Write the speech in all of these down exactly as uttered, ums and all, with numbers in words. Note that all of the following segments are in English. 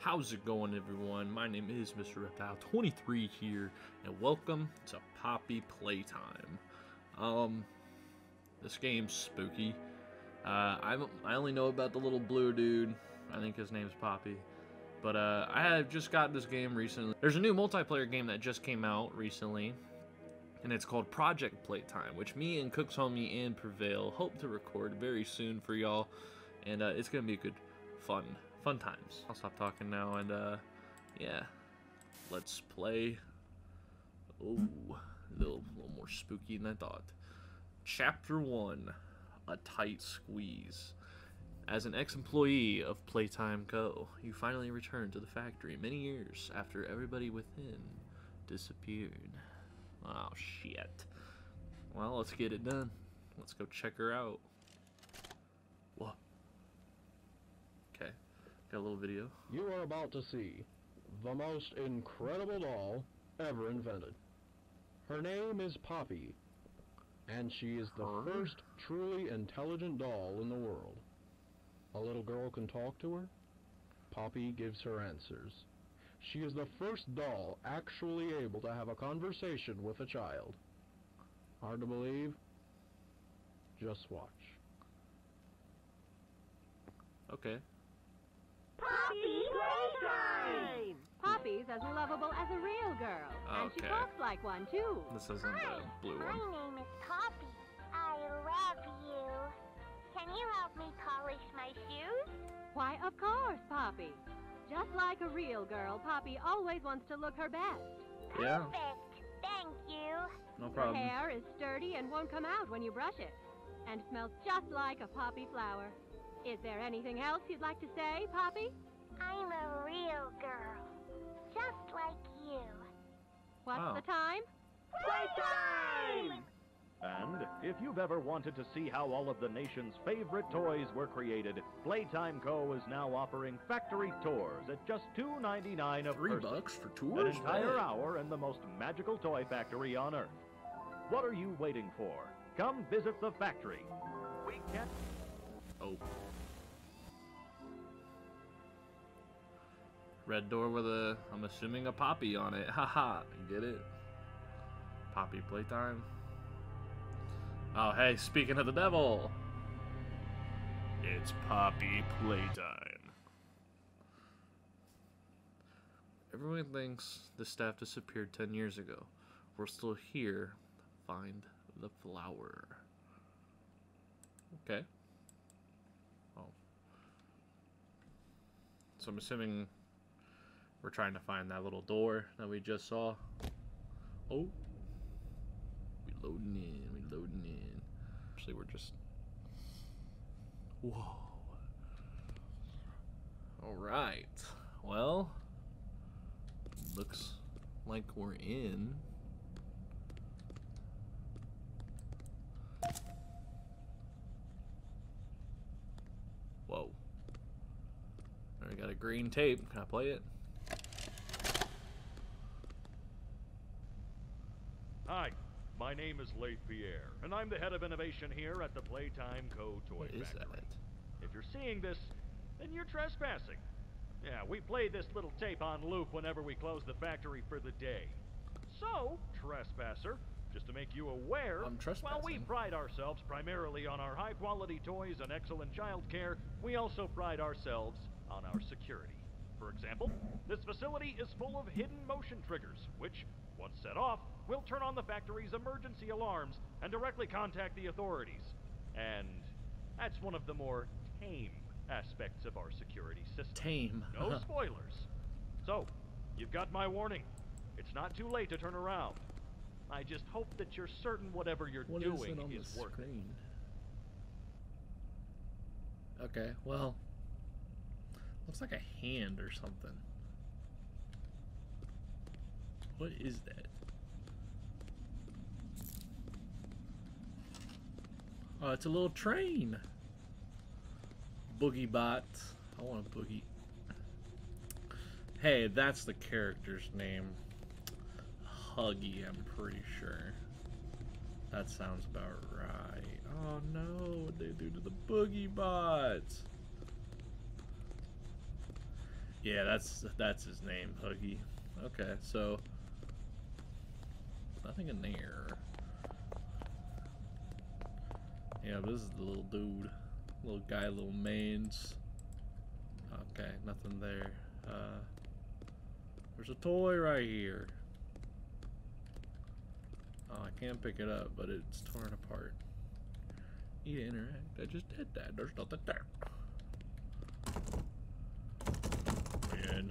How's it going, everyone? My name is Mister Reptile twenty-three here, and welcome to Poppy Playtime. Um, this game's spooky. Uh, I I only know about the little blue dude. I think his name's Poppy. But uh, I have just got this game recently. There's a new multiplayer game that just came out recently, and it's called Project Playtime, which me and Cook's Homie and Prevail hope to record very soon for y'all, and uh, it's gonna be a good, fun. Fun times. I'll stop talking now and uh, yeah, let's play. Oh, a little, little more spooky than I thought. Chapter one, A Tight Squeeze. As an ex-employee of Playtime Co., you finally return to the factory many years after everybody within disappeared. Oh, shit. Well, let's get it done. Let's go check her out. What? Got a little video. You are about to see the most incredible doll ever invented. Her name is Poppy, and she is the her? first truly intelligent doll in the world. A little girl can talk to her. Poppy gives her answers. She is the first doll actually able to have a conversation with a child. Hard to believe? Just watch. Okay. Poppy Playtime! Poppy's as lovable as a real girl. Okay. And she talks like one, too. This isn't Hi, the blue my one. My name is Poppy. I love you. Can you help me polish my shoes? Why, of course, Poppy. Just like a real girl, Poppy always wants to look her best. Yeah. Perfect. Thank you. No problem. Her hair is sturdy and won't come out when you brush it. And smells just like a poppy flower. Is there anything else you'd like to say, Poppy? I'm a real girl, just like you. What's oh. the time? Playtime! And if you've ever wanted to see how all of the nation's favorite toys were created, Playtime Co. is now offering factory tours at just two ninety-nine a Three person. bucks for tours? An entire man. hour in the most magical toy factory on Earth. What are you waiting for? Come visit the factory. We can't... Oh. Red door with a, I'm assuming a poppy on it. Haha, get it? Poppy Playtime. Oh, hey, speaking of the devil, it's Poppy Playtime. Everyone thinks the staff disappeared ten years ago. We're still here. Find the flower. Okay. So I'm assuming we're trying to find that little door that we just saw. Oh, we loading in, we loading in. Actually, we're just, whoa. All right, well, looks like we're in. Whoa. I got a green tape. Can I play it? Hi, my name is Le Pierre, and I'm the head of innovation here at the Playtime Co. Toy Factory. What is that? If you're seeing this, then you're trespassing. Yeah, we play this little tape on loop whenever we close the factory for the day. So, trespasser, just to make you aware, while we pride ourselves primarily on our high-quality toys and excellent child care, we also pride ourselves on our security. For example, this facility is full of hidden motion triggers, which, once set off, will turn on the factory's emergency alarms and directly contact the authorities. And that's one of the more tame aspects of our security system. Tame. No spoilers. So, you've got my warning. It's not too late to turn around. I just hope that you're certain whatever you're what doing is, it on is the working. Screen? Okay, well... looks like a hand or something. What is that? Oh, it's a little train. Boogie Bot. I want a boogie. Hey, that's the character's name. Huggy, I'm pretty sure. That sounds about right. Oh no, what did they do to the Boogie Bot? Yeah, that's that's his name, Huggy. Okay, so nothing in there. Yeah, but this is the little dude, little guy, little mains. Okay, nothing there. Uh, there's a toy right here. Oh, I can't pick it up, but it's torn apart. Need to interact. I just did that. There's nothing there. Let me in.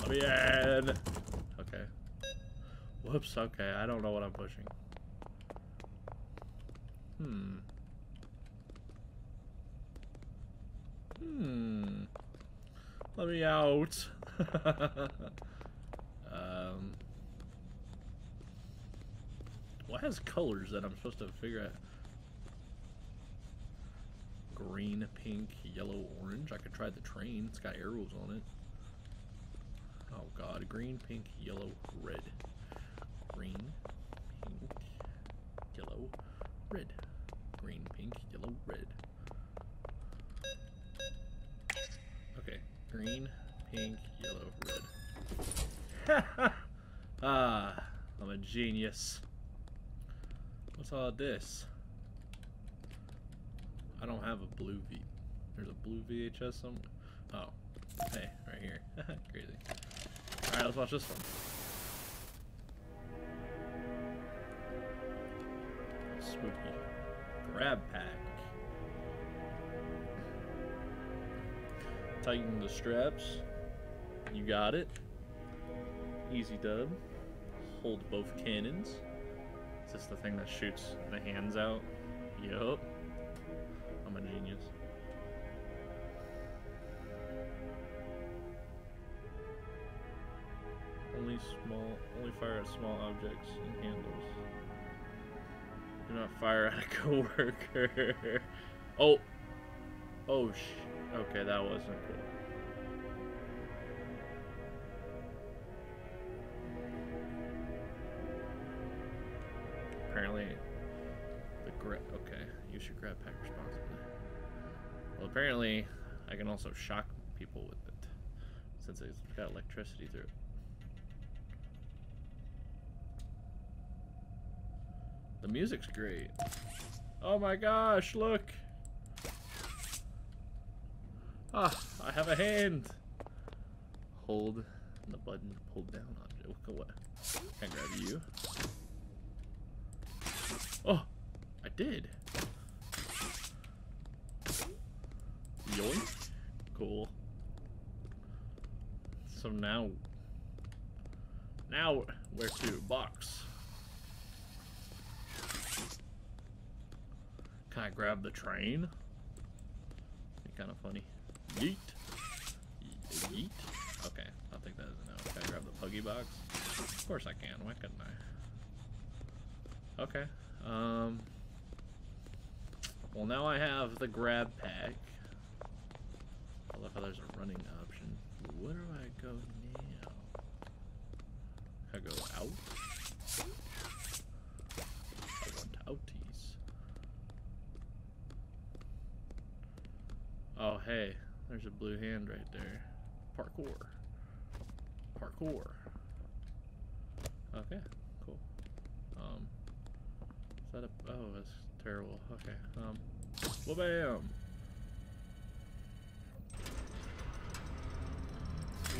Let me in. Okay. Whoops. Okay. I don't know what I'm pushing. Hmm. Hmm. Let me out. um. What has colors that I'm supposed to figure out? Green, pink, yellow, orange. I could try the train. It's got arrows on it. Oh god. Green, pink, yellow, red. Green, pink, yellow, red. Green, pink, yellow, red. Okay. Green, pink, yellow, red. Ah, I'm a genius. What's all this? I don't have a blue V. There's a blue V H S somewhere. Oh, hey, right here. Crazy. All right, let's watch this one. Spooky. Grab pack. Tighten the straps. You got it. Easy dub. Hold both cannons. Is this the thing that shoots the hands out? Yup. I'm a genius. Only small, only fire at small objects and handles. Do not fire at a coworker. Oh, oh sh. Okay, that wasn't cool. Apparently, the grip. Okay, you should grab pack responsibly. Well, apparently, I can also shock people with it, since it's got electricity through it. The music's great. Oh my gosh, look! Ah, I have a hand! Hold the button to pull down object. Look away. Can I grab you? Oh, I did. Yoink. Cool. So now, now where to? Box. Can I grab the train? Be kind of funny. Yeet. Yeet. Okay, I think that is enough. Can I grab the Huggy box? Of course I can. Why couldn't I? Okay. Um, well, now I have the grab pack. I love how there's a running option. Where do I go now? I go out. I want outies. Oh, hey, there's a blue hand right there. Parkour. Parkour. Okay, cool. Um. Is that a, oh, that's terrible. Okay. Um. Well, bam.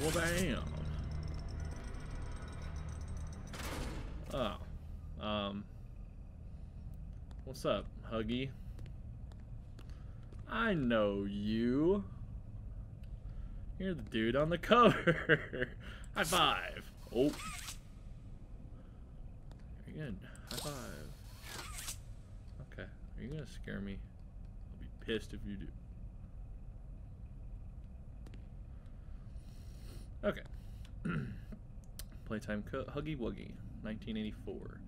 Well, bam. Oh. Um. What's up, Huggy? I know you. You're the dude on the cover. High five. Oh. Very good. High five. Are you gonna scare me? I'll be pissed if you do. Okay. Playtime Co. Huggy Wuggy, nineteen eighty-four.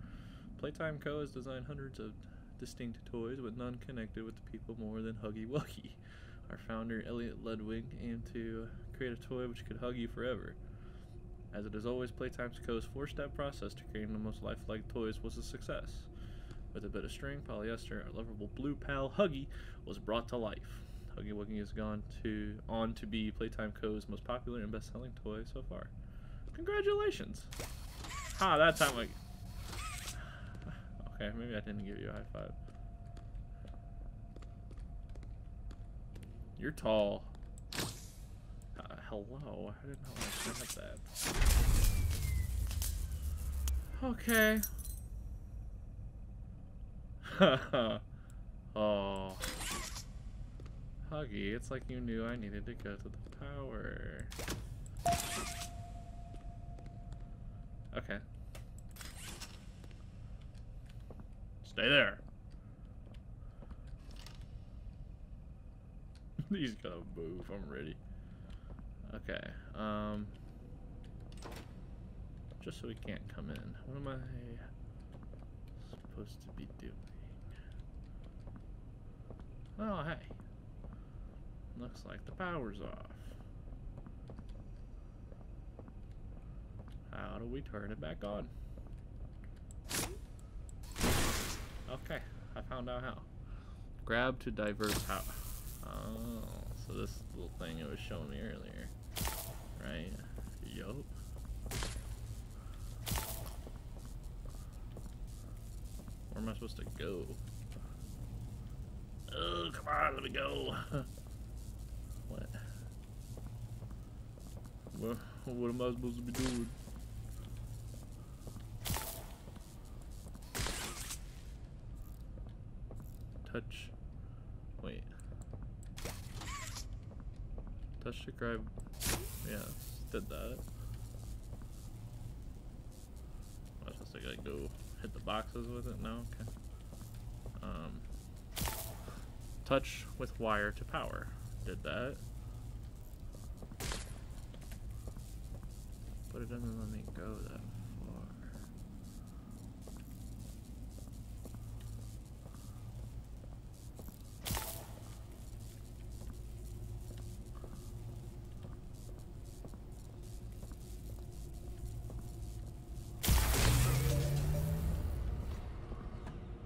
Playtime Co. has designed hundreds of distinct toys, with none connected with the people more than Huggy Wuggy. Our founder, Elliot Ludwig, aimed to create a toy which could hug you forever. As it is always, Playtime Co.'s four-step process to creating the most lifelike toys was a success. With a bit of string, polyester, our lovable blue pal, Huggy, was brought to life. Huggy Wuggy has gone to on to be Playtime Co.'s most popular and best-selling toy so far. Congratulations! Ah, that time like. Okay, maybe I didn't give you a high five. You're tall. Uh, hello, I did not want to grab that. Okay. Oh, Huggy, it's like you knew I needed to go to the tower. Okay. Stay there. He's gonna move. I'm ready. Okay. Um. Just so he can't come in. What am I supposed to be doing? Oh, hey. Looks like the power's off. How do we turn it back on? Okay, I found out how. Grab to divert power. Oh, so this little thing it was showing me earlier. Right? Yup. Where am I supposed to go? Oh, come on, let me go. What? Well, what am I supposed to be doing? Touch. Wait. Touch to grab. Yeah, did that. I was supposed to like, go hit the boxes with it? No? Okay. Um. Touch with wire to power. Did that. But it doesn't let me go that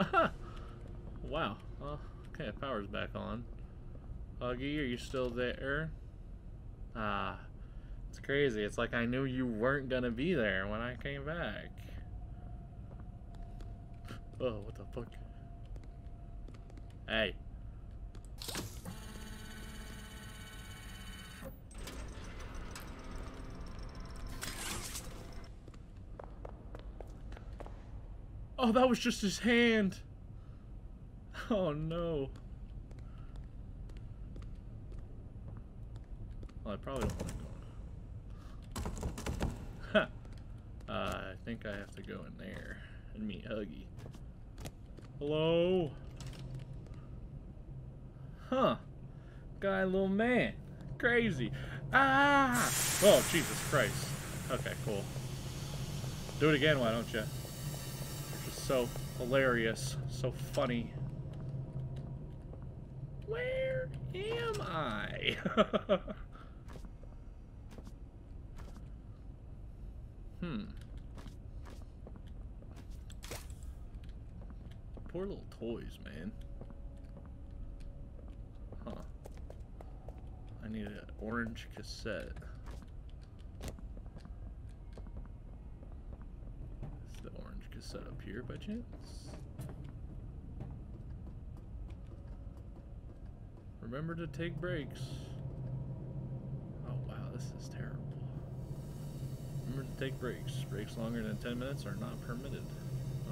far. Aha! Wow. Well, okay, power's back on. Huggy, are you still there? Ah, it's crazy. It's like I knew you weren't gonna be there when I came back. Oh, what the fuck? Hey. Oh, that was just his hand. Oh no. Well, I probably don't want to go. Ha! uh, I think I have to go in there and meet Huggy. Hello? Huh. Guy, little man. Crazy. Ah! Oh, Jesus Christ. Okay, cool. Do it again, why don't you? You're just so hilarious. So funny. Where am I? Hmm. Poor little toys, man. Huh. I need an orange cassette. Is the orange cassette up here by chance? Remember to take breaks. Oh, wow, this is terrible. Remember to take breaks. Breaks longer than ten minutes are not permitted.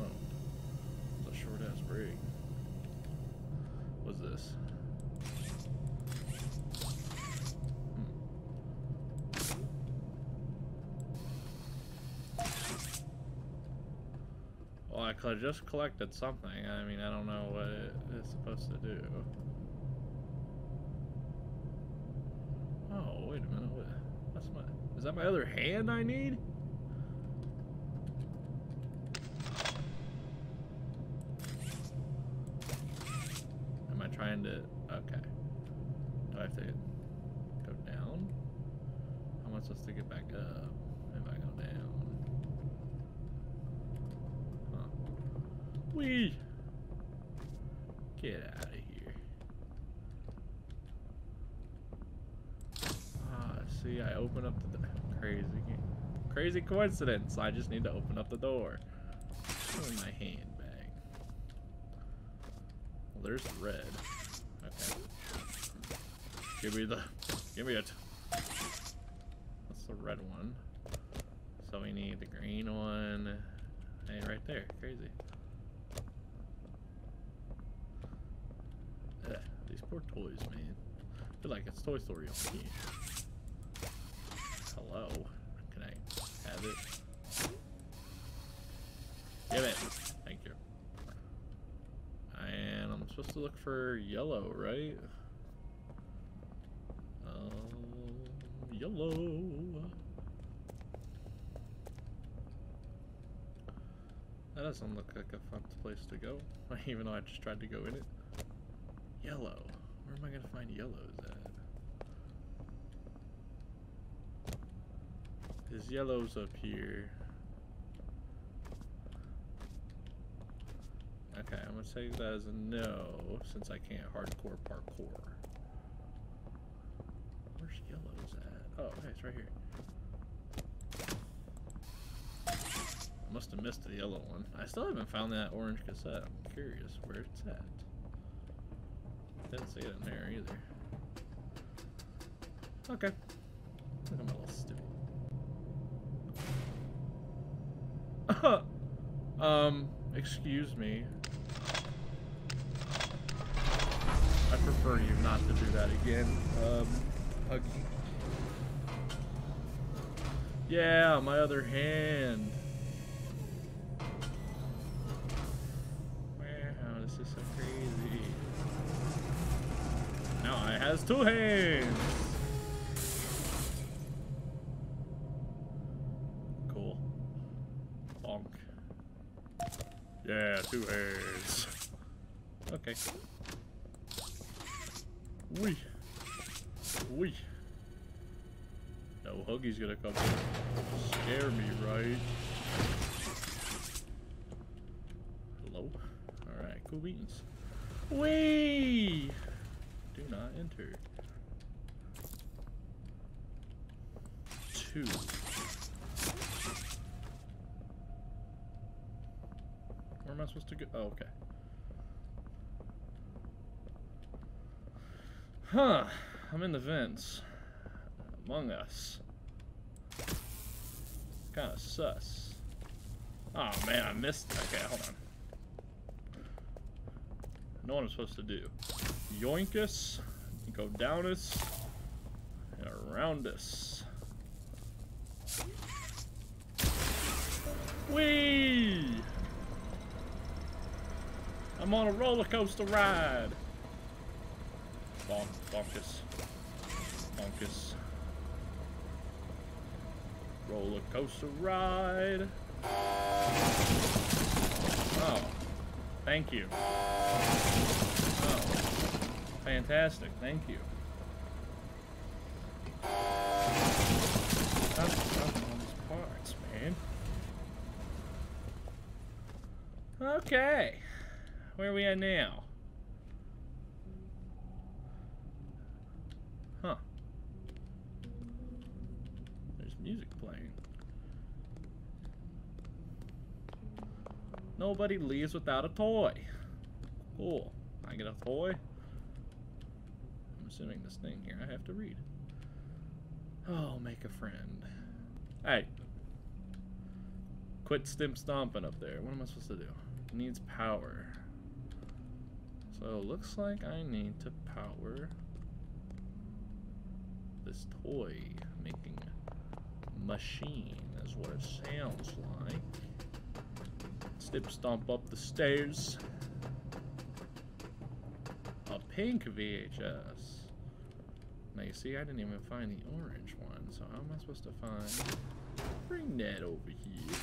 Oh, that's a short-ass break. What's this? Hmm. Well, I could just collected something. I mean, I don't know what it is supposed to do. Oh, wait a minute. What? That's my... Is that my other hand I need? Am I trying to... Okay. Do I have to go down? How am I supposed to get back up if I go down? Huh. Whee! Get out of here. See, I open up the door. Crazy game. Crazy coincidence. I just need to open up the door. Where's my handbag? Well, there's the red. Okay. Give me the... Give me it. That's the red one. So we need the green one. Hey, right there. Crazy. Ugh, these poor toys, man. I feel like it's Toy Story up here. Hello. Can I have it? Give it. Thank you. And I'm supposed to look for yellow, right? Um, yellow. That doesn't look like a fun place to go, even though I just tried to go in it. Yellow. Where am I gonna find yellows at? There's yellows up here. Okay, I'm gonna take that as a no, since I can't hardcore parkour. Where's yellows at? Oh, okay, it's right here. I must have missed the yellow one. I still haven't found that orange cassette. I'm curious where it's at. Didn't see it in there either. Okay. Look at my little stupid. um, excuse me. I prefer you not to do that again, um, Huggy. Yeah, my other hand. Wow, this is so crazy. Now it has two hands. Cool. Bonk. Yeah, two hands. Okay. Wee. Wee. No, Huggy's gonna come here. Scare me, right? Hello? Alright, cool beans. Wee! Do not enter. Two. Where am I supposed to go? Oh, okay. Huh. I'm in the vents. Among Us. Kinda sus. Oh man, I missed it. Okay, hold on. I know what I'm supposed to do. Yoink us, go down us, and around us. Whee! I'm on a roller coaster ride. Bonk, bonkus, bonkus. Roller coaster ride. Oh, thank you. Oh. Fantastic, thank you. How did I open all these parts, man? Okay. Where are we at now? Huh. There's music playing. Nobody leaves without a toy. Cool. I get a toy? Assuming this thing here, I have to read. Oh, make a friend. Hey, quit stim stomping up there. What am I supposed to do? It needs power. So it looks like I need to power this toy making machine, is what it sounds like. Stim stomp up the stairs. A pink V H S. Now you see, I didn't even find the orange one, so how am I supposed to find... Bring that over here.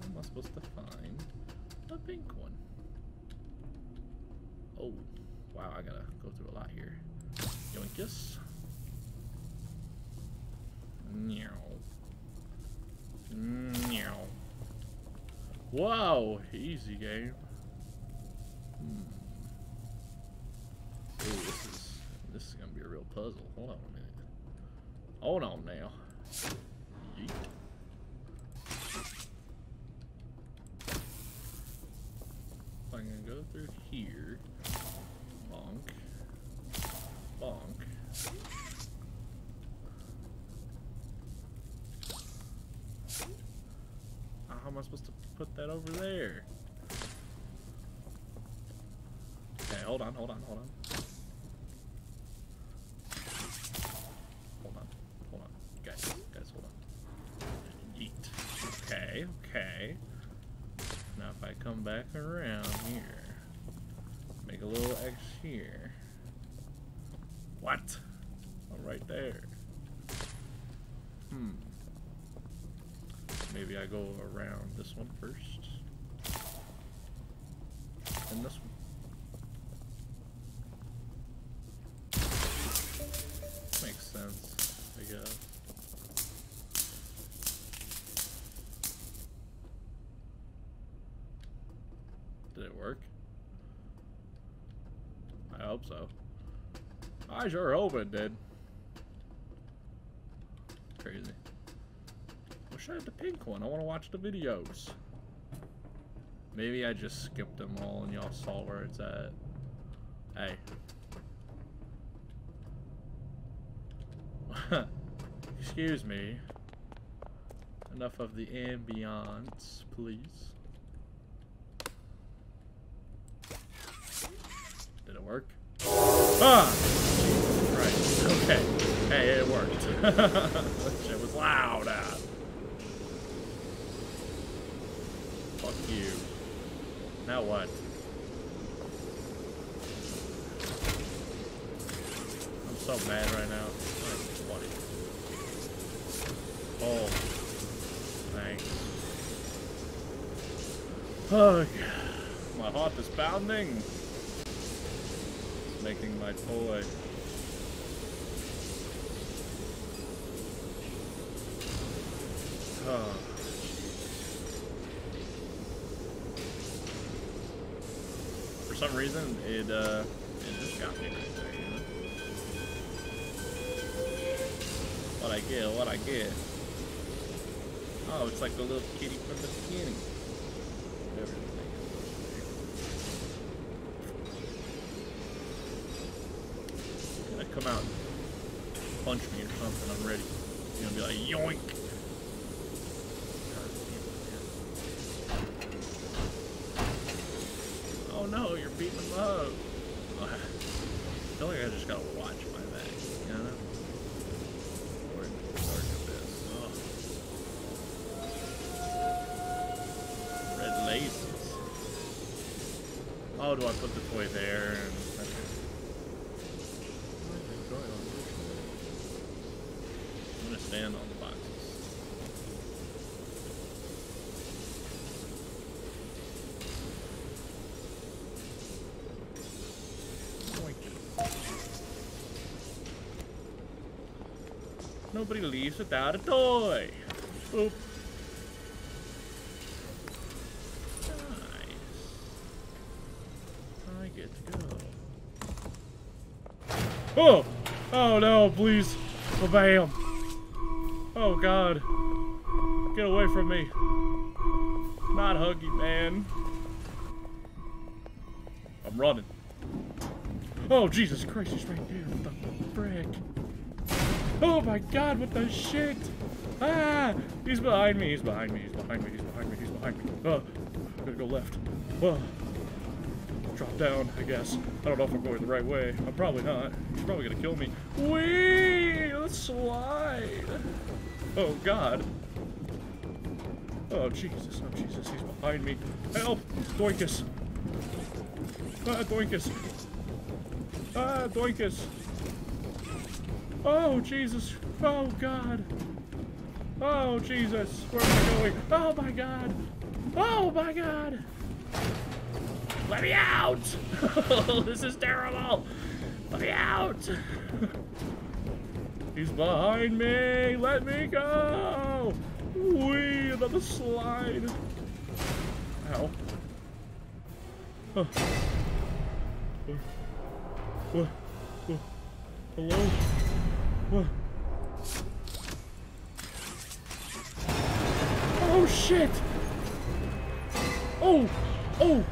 How am I supposed to find a pink one? Oh, wow, I gotta go through a lot here. Yoinkus. Meow. Meow. Whoa, easy game. Hmm. Ooh, this is, this is gonna be a real puzzle. Hold on a minute. Hold on now. Yeet. I'm gonna go through here. Bonk. Bonk. How am I supposed to put that over there? Okay, hold on, hold on, hold on. Hold on, hold on. Guys, guys, hold on. Yeet. Okay, okay. Now if I come back around here, make a little X here. What? Oh, right there. Hmm. Maybe I go around this one first. And this one. Makes sense, I guess. Did it work? I hope so. I sure hope it did. Crazy. Should have the pink one. I want to watch the videos. Maybe I just skipped them all and y'all saw where it's at. Hey. Excuse me. Enough of the ambiance, please. Did it work? Ah! Jesus Christ. Okay. Hey, it worked. That shit was loud. Uh. Fuck you. Now what? I'm so mad right now. Oh. Thanks. Oh, God. My heart is pounding. It's making my toy. Oh. For some reason, it, uh, it just got me right there, you know? What I get, what I get. Oh, it's like the little kitty from the beginning. Whatever the thing is. It's gonna come out and punch me or something, I'm ready. It's gonna be like, yoink! No, you're beating them up. I feel like I just gotta watch my back, you know? Lord, Lord, abyss. Oh. Red laces. Oh, do I put the toy there? I'm gonna stand on the boxes. Nobody leaves without a toy. Boop. Nice. I get to go. Oh! Oh no, please. Ba-bam. Oh God. Get away from me. Not Huggy, man. I'm running. Oh, Jesus Christ, he's right there. What the frick? Oh my God, what the shit? Ah! He's behind me, he's behind me, he's behind me, he's behind me, he's behind me. Oh, I'm gonna go left. Oh. Drop down, I guess. I don't know if I'm going the right way. I'm probably not. He's probably gonna kill me. Whee! Let's slide! Oh God. Oh Jesus, oh Jesus, he's behind me. Help! Doinkus! Ah, doinkus! Ah, doinkus! Oh, Jesus. Oh, God. Oh, Jesus. Where am I going? Oh, my God. Oh, my God. Let me out. This is terrible. Let me out. He's behind me. Let me go. Wee, another slide. Ow. Huh. Hello? What? Oh shit! Oh! Oh!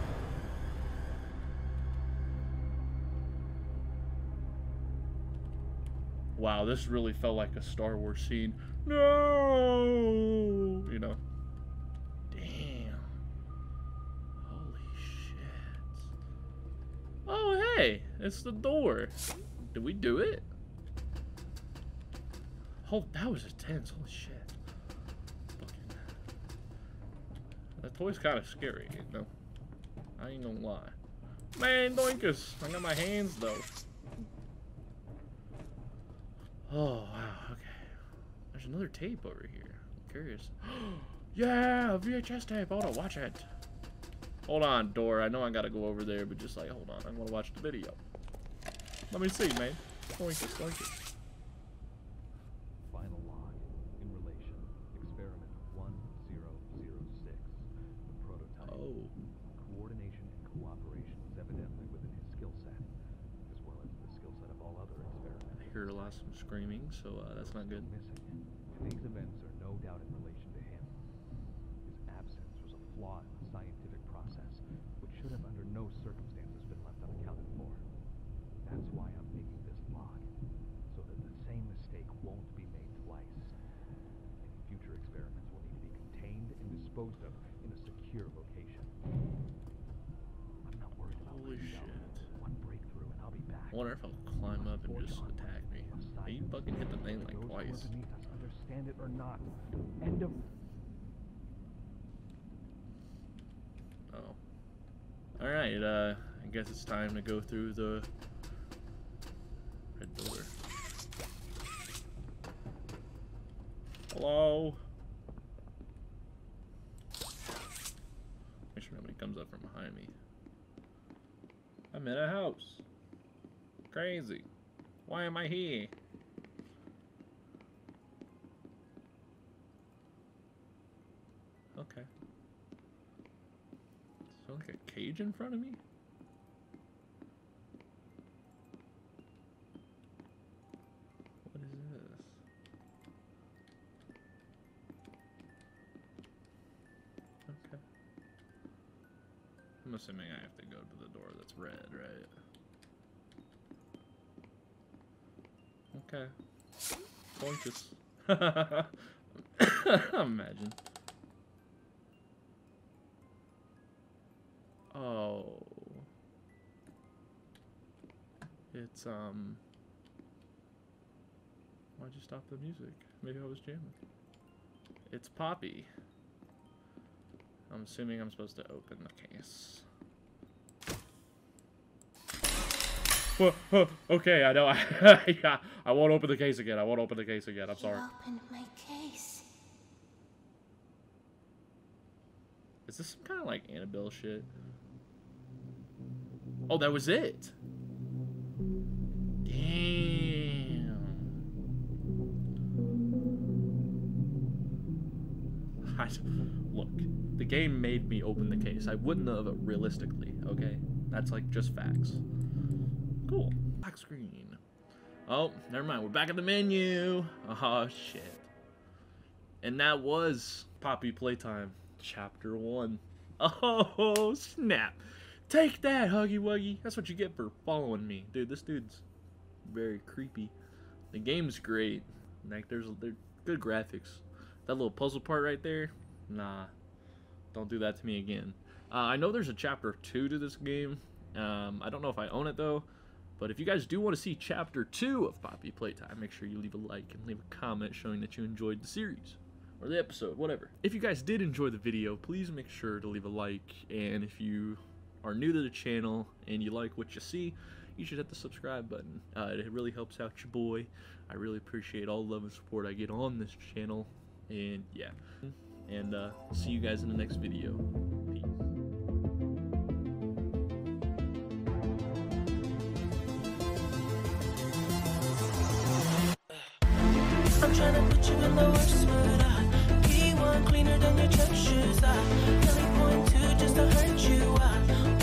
Wow, this really felt like a Star Wars scene. No! You know. Damn. Holy shit. Oh, hey! It's the door. Did we do it? Oh, that was intense. Holy shit. Fucking. That toy's kind of scary, you know? I ain't gonna lie. Man, doinkus! I got my hands, though. Oh, wow, okay. There's another tape over here. I'm curious. Yeah, V H S tape. Hold on, watch it. Hold on, door. I know I gotta go over there, but just like, hold on. I'm gonna watch the video. Let me see, man. Point this, point this. Final log in relation. Experiment one zero zero six. The prototype. Oh. Coordination and cooperation is evidently within his skill set, as well as the skill set of all other experiments. I heard a lot of screaming, so uh, that's not good. Today's events are no doubt in relation to him. His absence was a flaw in the scientific process, which should have under no circumstances been left unaccounted for. That's why I'm making this log, so that the same mistake won't be made twice. And future experiments will need to be contained and disposed of in a secure location. I'm not worried about holy shit. One breakthrough and I'll be back. I wonder if I'll climb up and just attack me. Hey, you fucking hit the thing like twice. Understand it or not. End of. Oh. All right. Uh, I guess it's time to go through the. Door. Hello. Make sure nobody comes up from behind me. I'm in a house. Crazy. Why am I here? Okay. Is there like a cage in front of me? I'm assuming I have to go to the door that's red, right? Okay. Focus. Imagine. Oh. It's, um. Why'd you stop the music? Maybe I was jamming. It's Poppy. I'm assuming I'm supposed to open the case. Whoa, whoa, okay, I know. I, yeah, I won't open the case again. I won't open the case again. I'm sorry. You opened my case. Is this some kind of like Annabelle shit? Oh, that was it. Damn. I, look. The game made me open the case. I wouldn't have realistically, okay? That's like just facts. Cool. Black screen. Oh, never mind. We're back at the menu. Oh, shit. And that was Poppy Playtime, Chapter one. Oh, snap. Take that, Huggy Wuggy. That's what you get for following me. Dude, this dude's very creepy. The game's great. Like, there's they're good graphics. That little puzzle part right there, nah. Don't do that to me again. Uh, I know there's a chapter two to this game. Um, I don't know if I own it though, but if you guys do want to see chapter two of Poppy Playtime, make sure you leave a like and leave a comment showing that you enjoyed the series or the episode, whatever. If you guys did enjoy the video, please make sure to leave a like, and if you are new to the channel and you like what you see, you should hit the subscribe button. Uh, it really helps out your boy. I really appreciate all the love and support I get on this channel, and yeah. And uh, I'll see you guys in the next video. Peace. I'm trying to put you in the worst, but I be one cleaner than your church shoes. I really point to just to hurt you. I